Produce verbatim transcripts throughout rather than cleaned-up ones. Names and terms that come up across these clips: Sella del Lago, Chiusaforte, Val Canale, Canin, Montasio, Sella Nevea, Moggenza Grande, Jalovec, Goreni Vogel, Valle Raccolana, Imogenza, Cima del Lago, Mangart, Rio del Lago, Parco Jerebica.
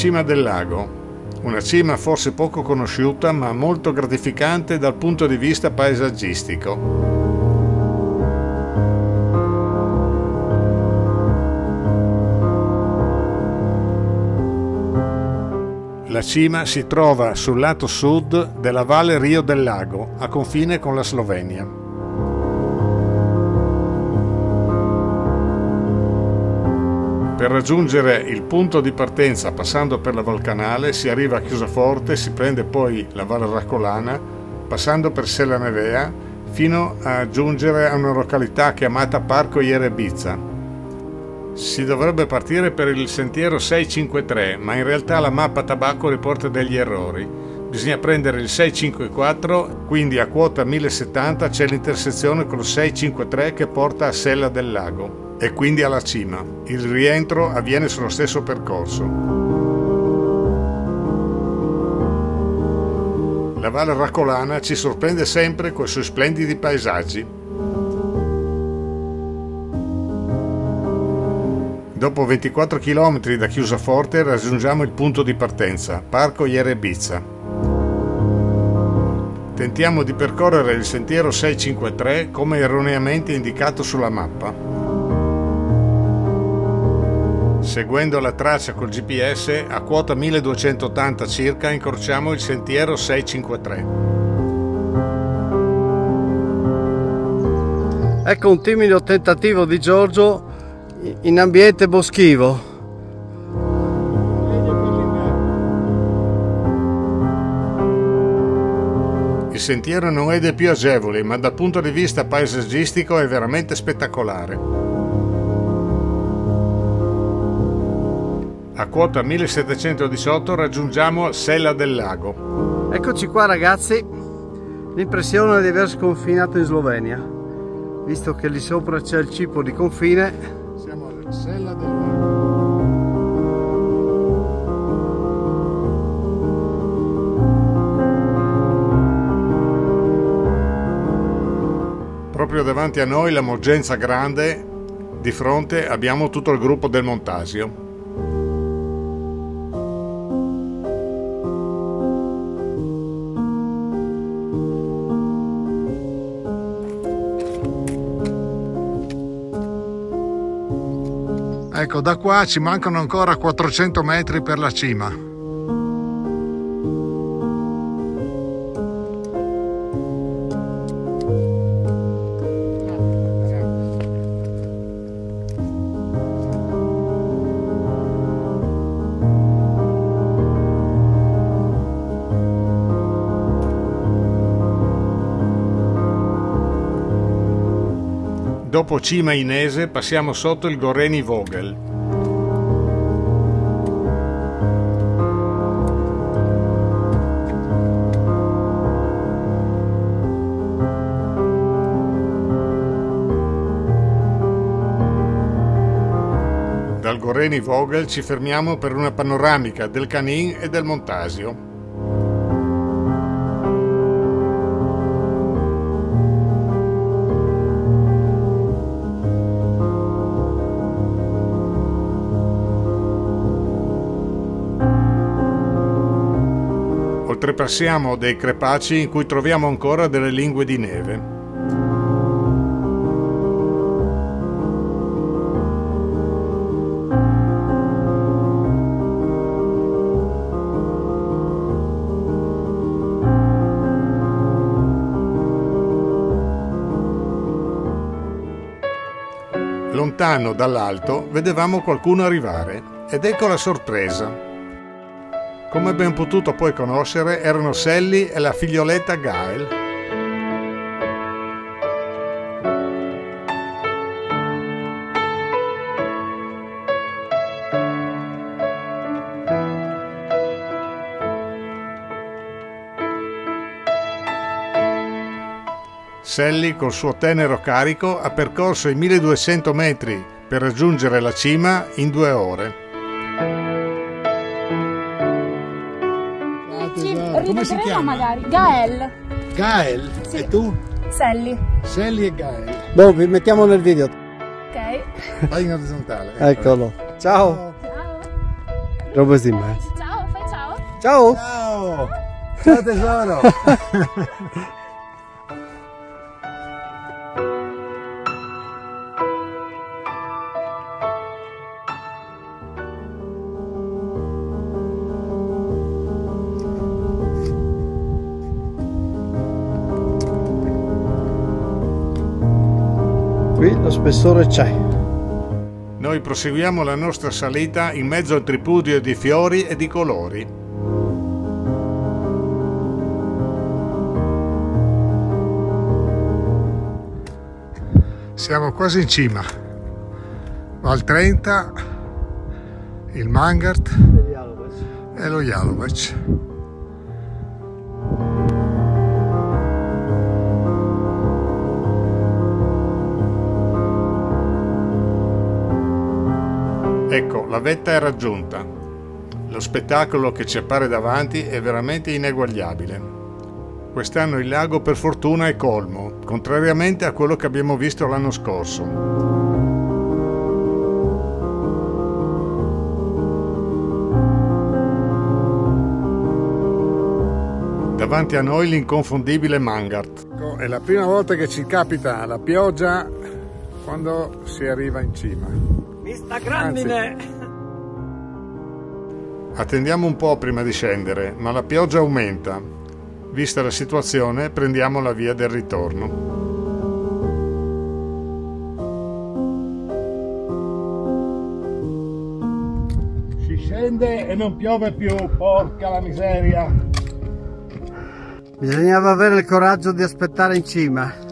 Cima del Lago, una cima forse poco conosciuta ma molto gratificante dal punto di vista paesaggistico. La cima si trova sul lato sud della valle Rio del Lago, a confine con la Slovenia. Per raggiungere il punto di partenza passando per la Val Canale si arriva a Chiusaforte, si prende poi la Valle Raccolana, passando per Sella Nevea, fino a giungere a una località chiamata Parco Jerebica. Si dovrebbe partire per il sentiero sei cinque tre, ma in realtà la mappa tabacco riporta degli errori. Bisogna prendere il sei cinque quattro, quindi a quota mille settanta c'è l'intersezione con il sei cinque tre che porta a Sella del Lago e quindi alla cima. Il rientro avviene sullo stesso percorso. La Valle Raccolana ci sorprende sempre coi suoi splendidi paesaggi. Dopo ventiquattro chilometri da Chiusaforte raggiungiamo il punto di partenza, Parco Jerebica. Tentiamo di percorrere il sentiero sei cinque tre come erroneamente indicato sulla mappa. Seguendo la traccia col G P S, a quota milleduecentottanta circa incrociamo il sentiero sei cinque tre. Ecco un timido tentativo di Giorgio in ambiente boschivo. Il sentiero non è dei più agevoli, ma dal punto di vista paesaggistico è veramente spettacolare. A quota millesettecentodiciotto raggiungiamo Sella del Lago. Eccoci qua ragazzi, l'impressione di aver sconfinato in Slovenia, visto che lì sopra c'è il cipo di confine. Siamo alla Sella del Lago. Proprio davanti a noi la Moggenza Grande, di fronte abbiamo tutto il gruppo del Montasio. Ecco, da qua ci mancano ancora quattrocento metri per la cima. Dopo Cima Inese passiamo sotto il Goreni Vogel. Dal Goreni Vogel ci fermiamo per una panoramica del Canin e del Montasio. Oltrepassiamo dei crepaci in cui troviamo ancora delle lingue di neve. Lontano dall'alto vedevamo qualcuno arrivare ed ecco la sorpresa. Come ben potuto poi conoscere, erano Sally e la figlioletta Gael. Sally, col suo tenero carico, ha percorso i milleduecento metri per raggiungere la cima in due ore. Come si chiama? Magari. Gael. Gael? Sì. E tu? Sally. Sally e Gael. Boh, vi mettiamo nel video. Ok. Vai in orizzontale. Eccolo. Ciao. Ciao. Roba di mezzo. Ciao, fai ciao. Ciao. Ciao. Ciao tesoro. Qui lo spessore c'è. Noi proseguiamo la nostra salita in mezzo al tripudio di fiori e di colori. Siamo quasi in cima. Val trenta, il Mangart e lo Jalovec. Ecco, la vetta è raggiunta. Lo spettacolo che ci appare davanti è veramente ineguagliabile. Quest'anno il lago per fortuna è colmo, contrariamente a quello che abbiamo visto l'anno scorso. Davanti a noi l'inconfondibile Mangart. È la prima volta che ci capita la pioggia quando si arriva in cima. Sta grandine! Attendiamo un po' prima di scendere, ma la pioggia aumenta. Vista la situazione, prendiamo la via del ritorno. Si scende e non piove più, porca la miseria! Bisognava avere il coraggio di aspettare in cima.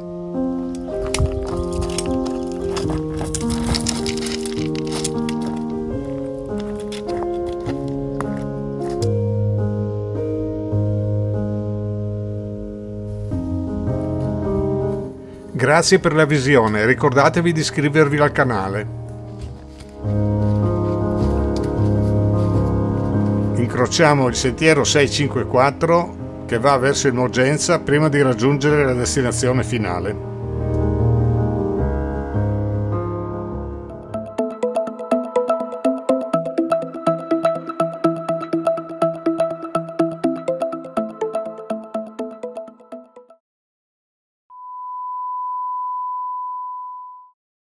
Grazie per la visione, ricordatevi di iscrivervi al canale. Incrociamo il sentiero sei cinque quattro che va verso Imogenza prima di raggiungere la destinazione finale.